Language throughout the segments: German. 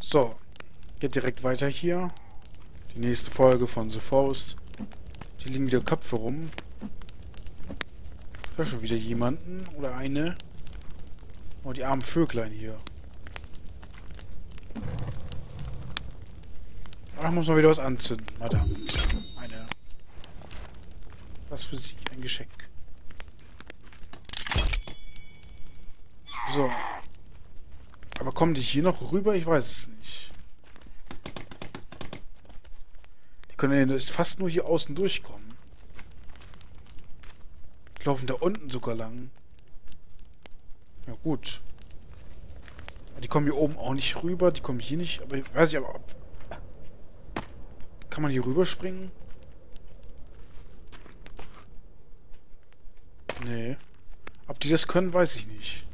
So, geht direkt weiter hier. Die nächste Folge von The Forest. Hier liegen wieder Köpfe rum. Da ist schon wieder jemanden oder eine. Oh, die armen Vöglein hier. Ach, ich muss mal wieder was anzünden. Madame. Eine. Was für Sie? Ein Geschenk. So. Aber kommen die hier noch rüber? Ich weiß es nicht. Die können ja fast nur hier außen durchkommen. Die laufen da unten sogar lang. Ja gut. Aber die kommen hier oben auch nicht rüber. Die kommen hier nicht. Aber ich weiß nicht, aber ob... Kann man hier rüberspringen? Nee. Ob die das können, weiß ich nicht.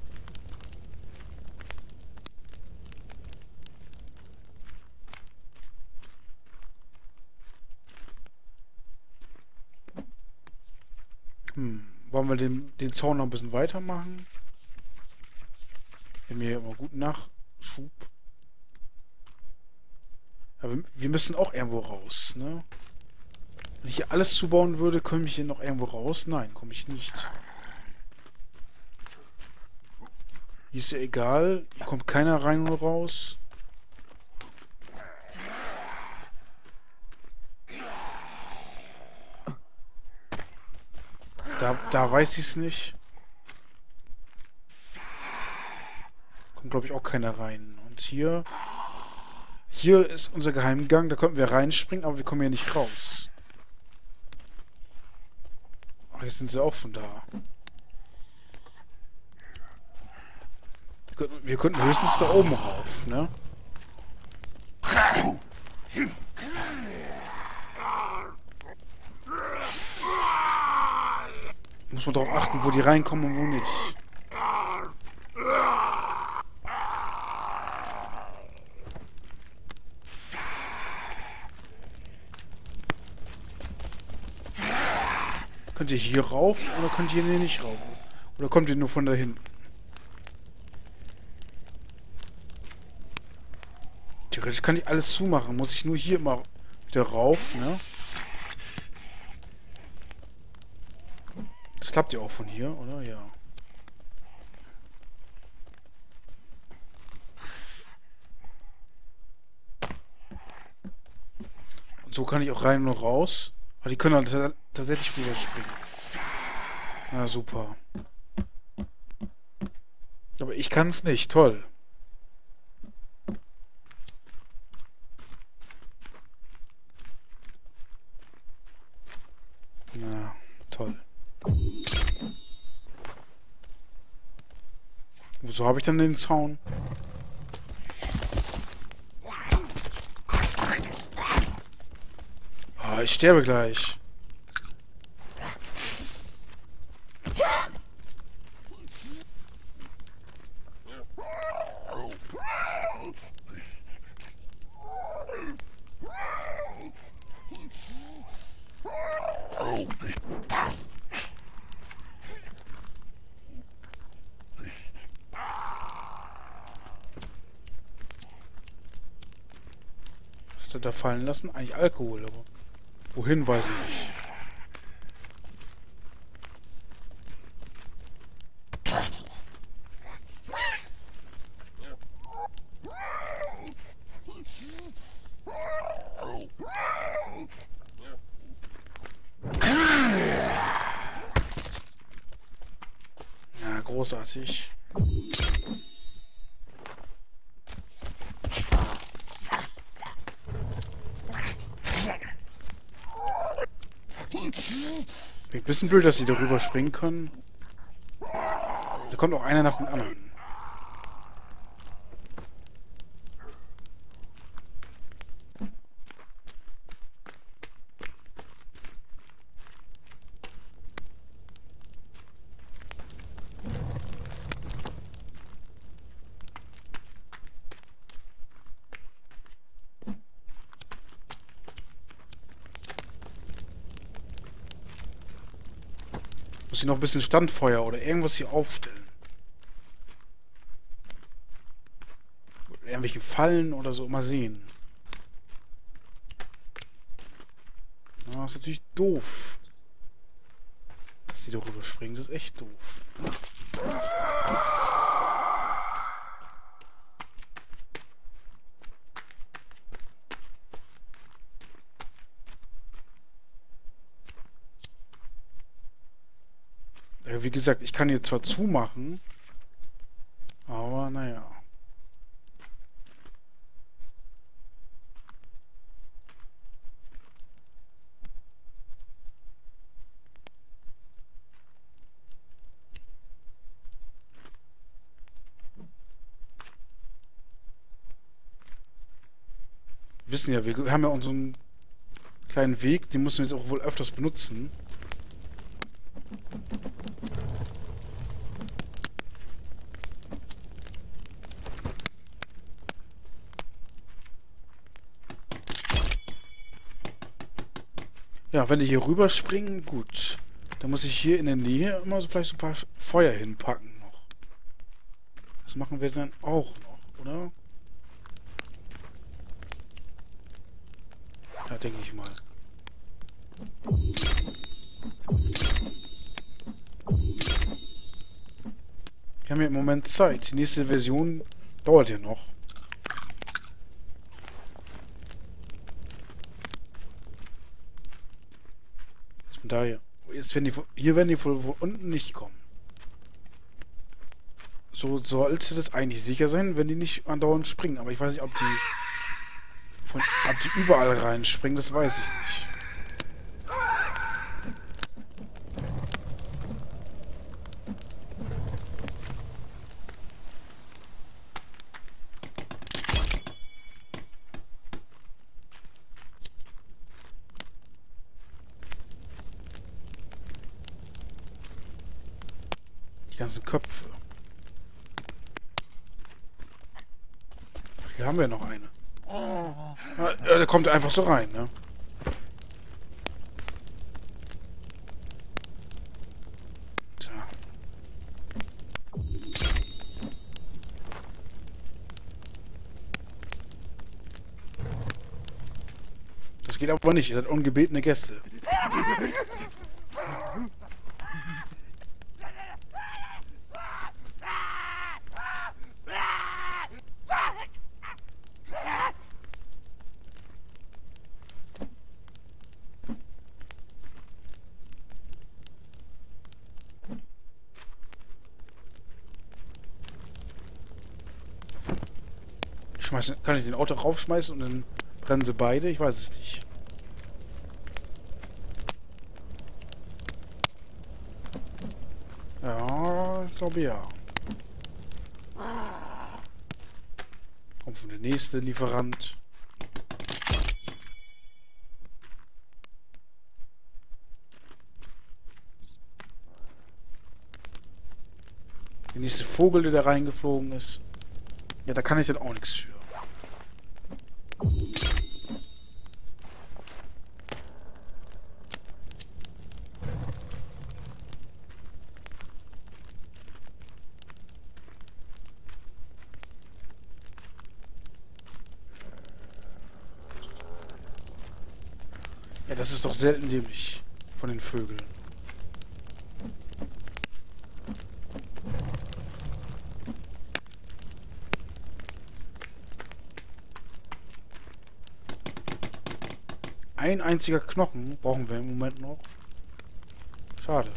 Wollen wir den Zaun noch ein bisschen weitermachen? Wir haben hier immer guten Nachschub. Aber wir müssen auch irgendwo raus, ne? Wenn ich hier alles zubauen würde, komme ich hier noch irgendwo raus? Nein, komme ich nicht. Hier ist ja egal. Hier kommt keiner rein oder raus. Da weiß ich es nicht. Kommt, glaube ich, auch keiner rein. Und hier... Hier ist unser Geheimgang, da könnten wir reinspringen, aber wir kommen ja nicht raus. Ach, jetzt sind sie auch schon da. Wir könnten höchstens da oben rauf, ne? Muss man darauf achten, wo die reinkommen und wo nicht. Könnt ihr hier rauf oder könnt ihr hier nicht rauf? Oder kommt ihr nur von da hinten? Theoretisch kann ich alles zumachen. Muss ich nur hier immer wieder rauf, ne? Das klappt ja auch von hier, oder? Ja. Und so kann ich auch rein und raus. Aber die können halt tatsächlich rüber springen. Na super. Aber ich kann es nicht. Toll. Na, toll. Wieso habe ich dann den Zaun? Ah, ich sterbe gleich. Da fallen lassen? Eigentlich Alkohol, aber wohin weiß ich nicht. Na, großartig. Ein bisschen blöd, dass sie darüber springen können. Da kommt auch einer nach dem anderen. Muss hier noch ein bisschen Standfeuer oder irgendwas hier aufstellen. Irgendwelche Fallen oder so, mal sehen. Ja, das ist natürlich doof. Dass die da rüber springen, das ist echt doof. Ja, wie gesagt, ich kann hier zwar zumachen, aber naja. Wissen ja, wir haben ja unseren kleinen Weg, den müssen wir jetzt auch wohl öfters benutzen. Ja, wenn die hier rüber springen, gut. Dann muss ich hier in der Nähe immer so vielleicht so ein paar Feuer hinpacken noch. Das machen wir dann auch noch, oder? Ja, denke ich mal. Wir haben ja im Moment Zeit. Die nächste Version dauert ja noch. Von daher. Jetzt werden die, hier werden die von unten nicht kommen. So sollte das eigentlich sicher sein, wenn die nicht andauernd springen. Aber ich weiß nicht, ob die... Ob die überall reinspringen, das weiß ich nicht. Die ganzen Köpfe. Hier haben wir noch eine. Na, der kommt einfach so rein, ne? Tja. Das geht aber nicht, ihr seid ungebetene Gäste. Kann ich den Auto raufschmeißen und dann brennen sie beide? Ich weiß es nicht. Ja, ich glaube ja. Kommt schon der nächste Lieferant. Der nächste Vogel, der da reingeflogen ist. Ja, da kann ich dann auch nichts für. Ja, das ist doch selten dämlich von den Vögeln. Ein einziger Knochen brauchen wir im Moment noch. Schade.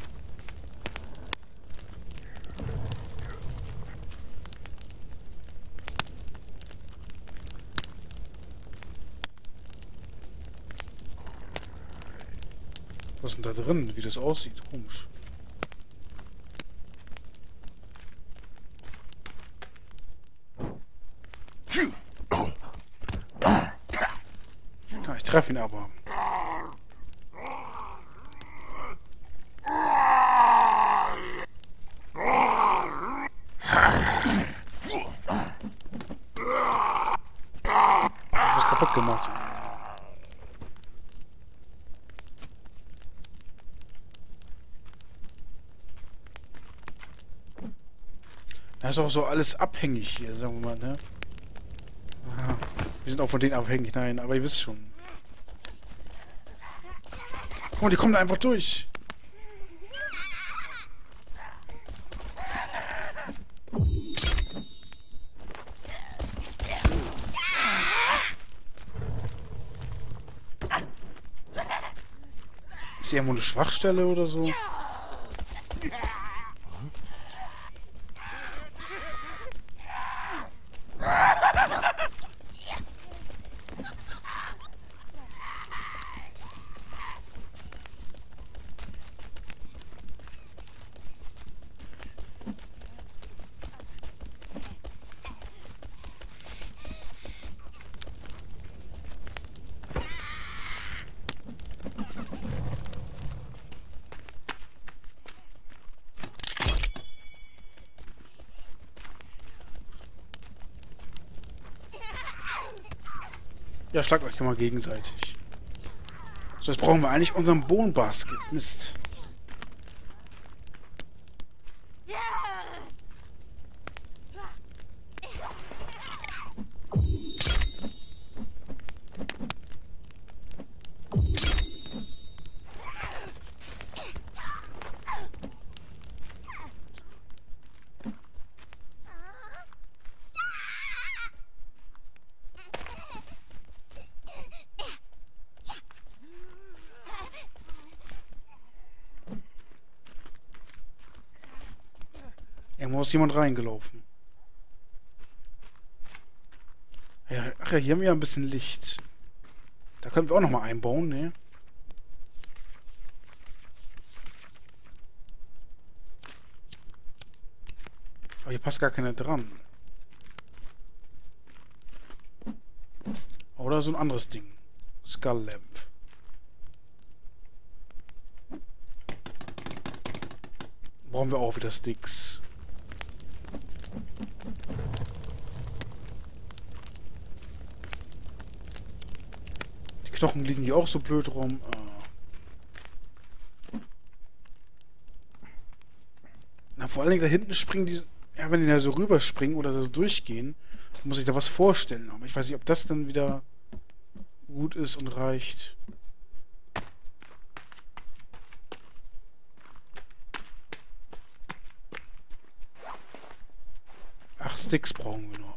Was ist denn da drin? Wie das aussieht? Komisch. Na, ich treffe ihn aber. Gemacht. Das ist auch so alles abhängig hier, sagen wir mal, ne? Aha. Wir sind auch von denen abhängig, nein, aber ihr wisst schon. Oh, die kommen da einfach durch. Ist irgendwo eine Schwachstelle oder so? Ja, schlagt euch mal gegenseitig. So, jetzt brauchen wir eigentlich unseren Bone Basket. Mist. Ist jemand reingelaufen. Ja, ach ja, hier haben wir ja ein bisschen Licht. Da können wir auch noch mal einbauen, ne? Aber hier passt gar keiner dran. Oder so ein anderes Ding. Skull Lamp. Brauchen wir auch wieder Sticks. Die Knochen liegen hier auch so blöd rum. Na, vor allen Dingen da hinten springen die. Ja, wenn die da so rüberspringen oder so durchgehen, muss ich da was vorstellen. Aber ich weiß nicht, ob das dann wieder gut ist und reicht. Sticks brauchen wir noch.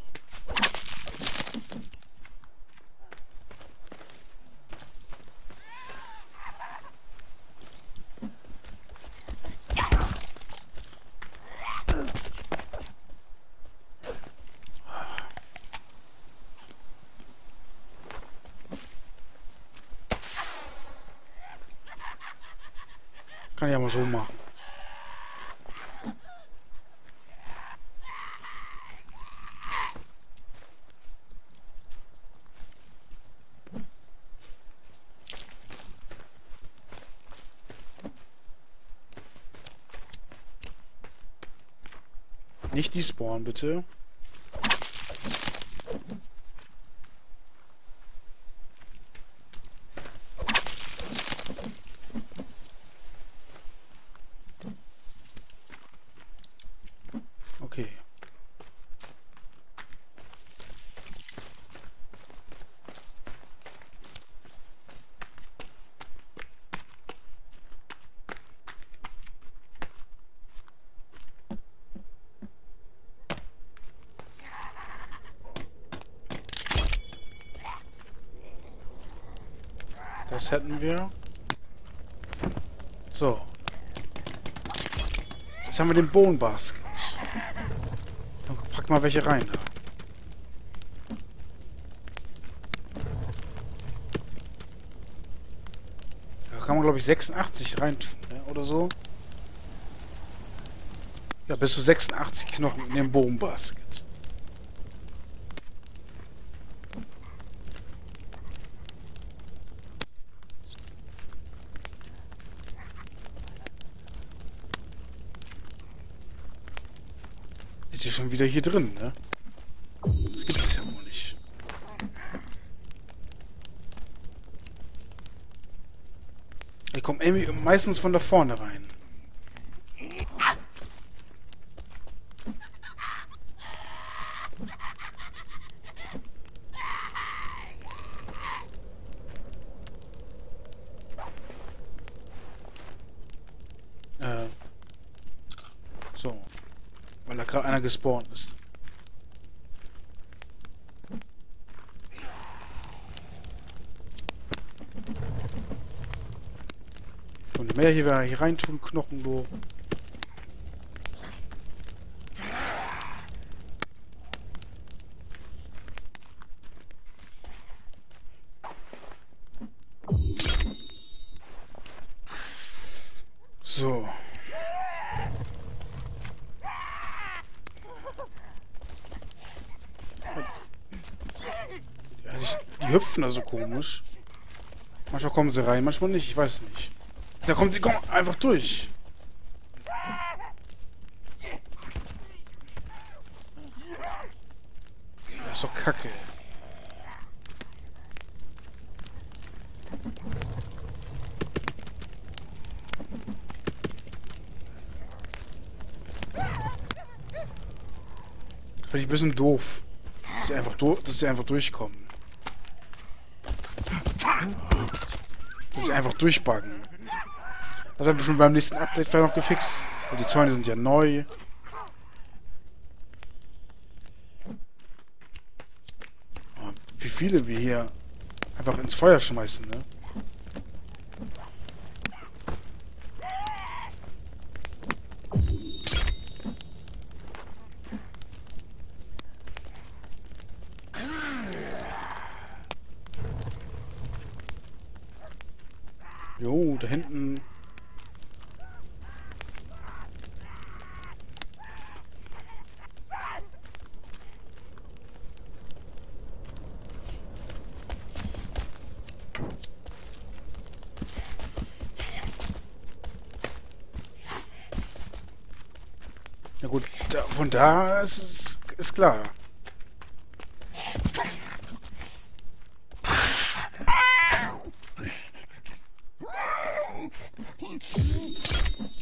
Kann ich ja mal so machen. Nicht die spawnen, bitte. Okay. Das hätten wir. So. Jetzt haben wir den Bone Basket. Dann pack mal welche rein da. Da kann man, glaube ich, 86 rein tun, ne? Oder so. Ja, bis zu 86 Knochen in dem Bone Basket. Ist ja schon wieder hier drin, ne? Das gibt es ja wohl nicht. Die kommen meistens von da vorne rein. gerade einer gespawnt ist. Und mehr hier, hier rein tun, Knochenloh. So. Ja, die hüpfen da so komisch. Manchmal kommen sie rein, manchmal nicht, ich weiß nicht. Da kommen sie einfach durch. Das ist doch Kacke. Finde ich ein bisschen doof, dass sie einfach, durchkommen. Dass sie einfach durchbuggen. Das wird bestimmt beim nächsten Update vielleicht noch gefixt. Und die Zäune sind ja neu. Wie viele wir hier einfach ins Feuer schmeißen, ne? Jo, da hinten. Na gut, da, von da ist klar.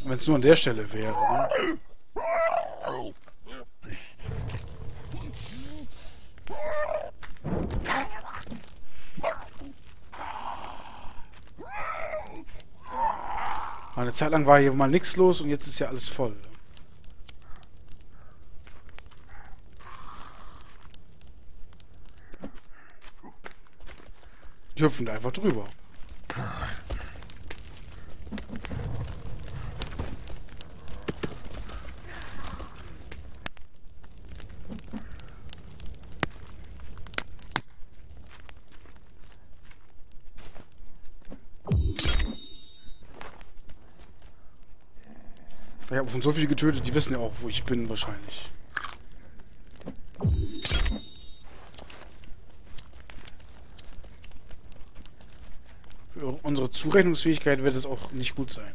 Wenn es nur an der Stelle wäre, ne? Eine Zeit lang war hier mal nichts los und jetzt ist ja alles voll. Die hüpfen da einfach drüber. Ich habe schon so viele getötet, die wissen ja auch, wo ich bin wahrscheinlich. Für unsere Zurechnungsfähigkeit wird es auch nicht gut sein.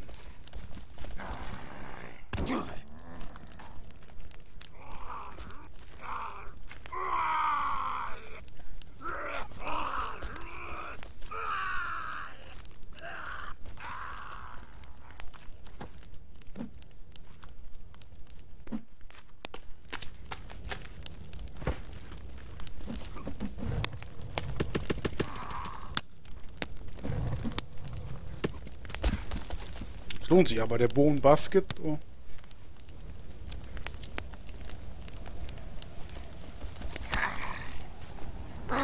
Es lohnt sich aber, der Bone Basket. Oh. Puh,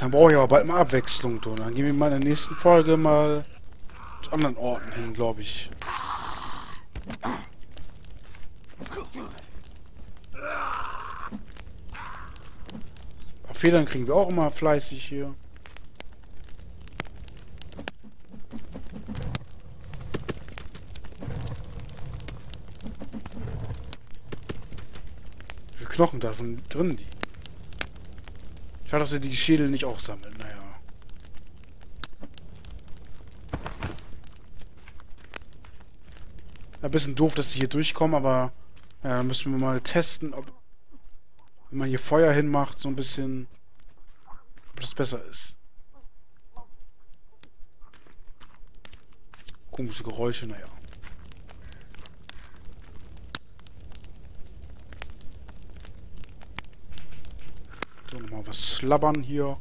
dann brauche ich aber bald mal Abwechslung, und dann gehen wir mal in der nächsten Folge mal zu anderen Orten hin, glaube ich. Federn kriegen wir auch immer fleißig hier. Wie viele Knochen da schon drin liegen? Schade, dass wir die Schädel nicht auch sammeln, naja. Ein bisschen doof, dass die hier durchkommen, aber ja, dann müssen wir mal testen, ob... Wenn man hier Feuer hinmacht, so ein bisschen, ob das besser ist. Komische Geräusche, naja. was schlabbern hier.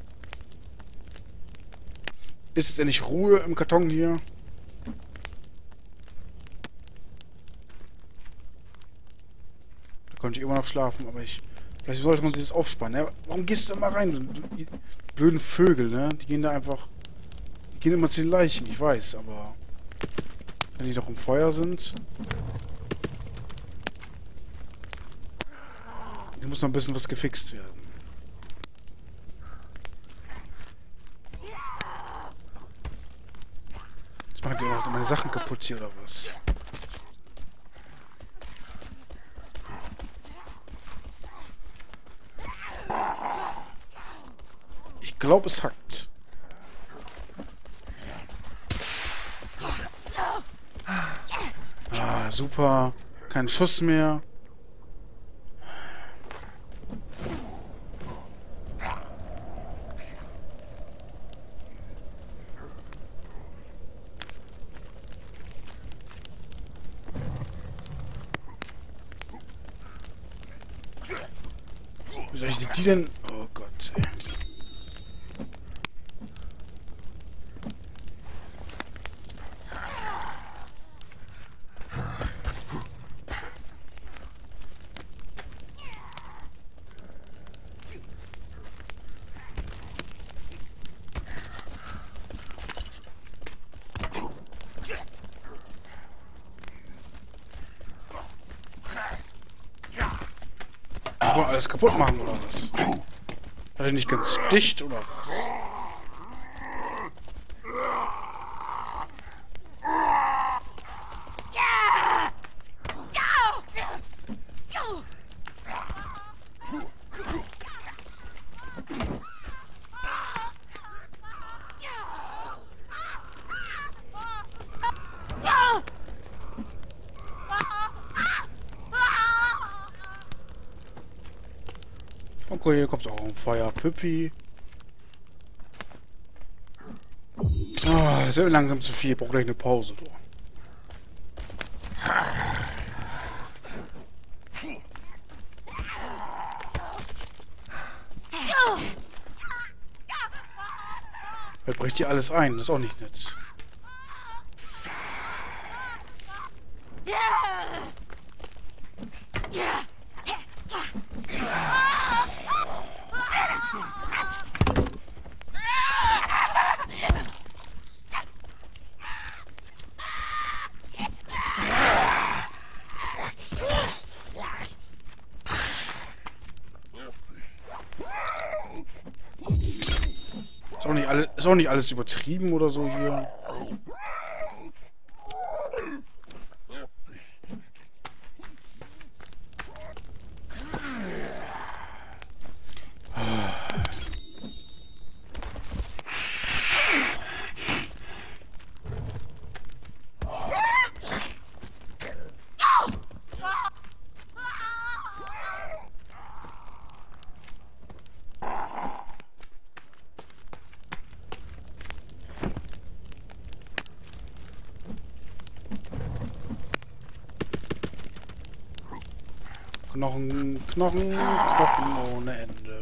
Ist jetzt endlich Ruhe im Karton hier. Da konnte ich immer noch schlafen, aber ich... Vielleicht sollte man sich das aufspannen. Ja, warum gehst du immer rein? Die blöden Vögel, ne? Die gehen da einfach... Die gehen immer zu den Leichen, ich weiß, aber... Wenn die doch im Feuer sind... Hier muss noch ein bisschen was gefixt werden. Jetzt machen die auch meine Sachen kaputt hier, oder was? Ich glaube, es hackt. Ah, super. Kein Schuss mehr. Wie soll ich die denn... Oh Gott, ey. Alles kaputt machen oder was? Hat er nicht ganz dicht oder was? Okay, hier kommt auch ein Feuer. Püppi. Ah, das wird langsam zu viel. Ich brauche gleich eine Pause. Du. Jetzt bricht hier alles ein. Das ist auch nicht nett. Ist auch nicht alles übertrieben oder so hier. Knochen, Knochen, Knochen ohne Ende.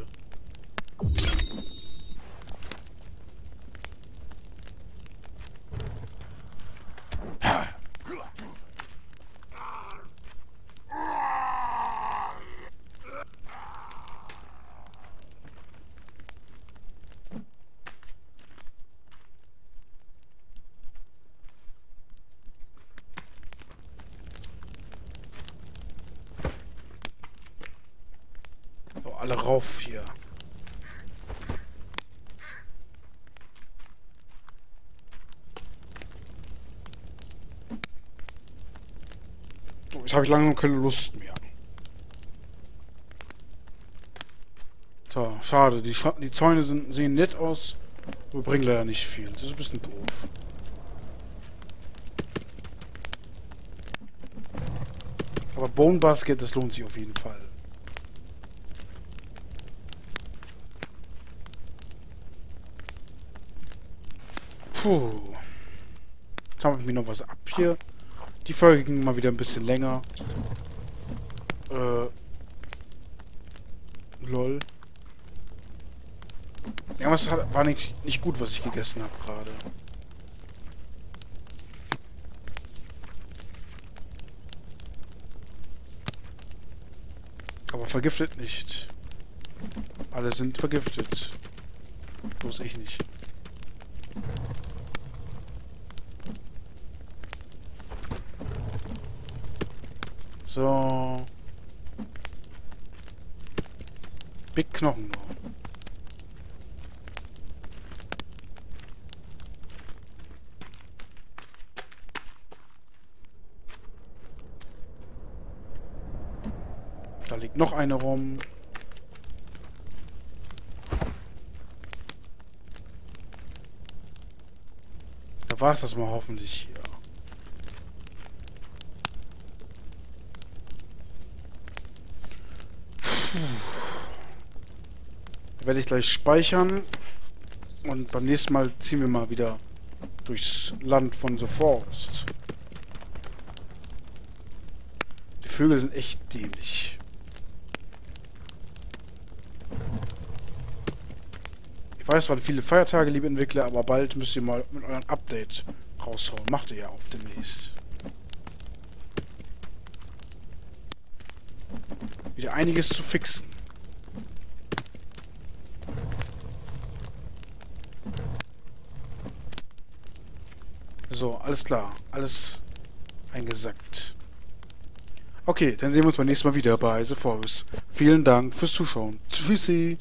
Alle rauf hier. Jetzt habe ich langsam keine Lust mehr. So, schade. Die Zäune sehen nett aus, aber bringen leider nicht viel. Das ist ein bisschen doof. Aber Bone Basket, das lohnt sich auf jeden Fall. Puh. Jetzt haben wir noch was ab hier. Die Folge ging mal wieder ein bisschen länger. Lol. Irgendwas war nicht gut, was ich gegessen habe gerade. Aber vergiftet nicht. Alle sind vergiftet. Bloß ich nicht. So. Big Knochen noch. Da liegt noch eine rum. Da war es das mal hoffentlich hier. Werde ich gleich speichern und beim nächsten Mal ziehen wir mal wieder durchs Land von The Forest. Die Vögel sind echt dämlich. Ich weiß, es waren viele Feiertage, liebe Entwickler, aber bald müsst ihr mal mit eurem Update raushauen. Macht ihr ja auch demnächst. Wieder einiges zu fixen. So, alles klar. Alles eingesackt. Okay, dann sehen wir uns beim nächsten Mal wieder bei The Forest. Vielen Dank fürs Zuschauen. Tschüssi!